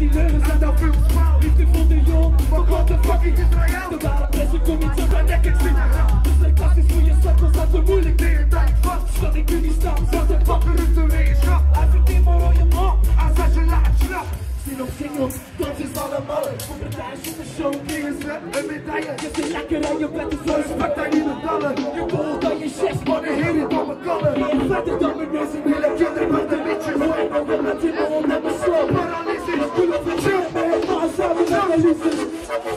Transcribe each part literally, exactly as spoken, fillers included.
die leugens en dat veel smaal. Liefde voor de jong, maar wat de fucking Israël. De ware mensen kom niet zo bij nek ik zie. Dus ik was voor je zat, was dat te moeilijk. Nee, het tijd vast, dat ik nu niet sta. Zat de pakken in de wetenschap. Als ik niet meer aan je man, als als je laat schrap. Zin op singles, dat is allemaal. Voor partijs in de show, dingen zwem en medaille. Je zit lekker aan je bed, dus je spakt aan je dallen. Je bolt aan je chest, maar de heren dan me kallen. Je bent verder dan mijn neus, ik wil kinderen met een beetje. Voor ik ben wel met je mond en mijn sloop. Lekker roeien,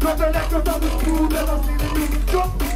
dat we lekker dat we voelen als in de muziek.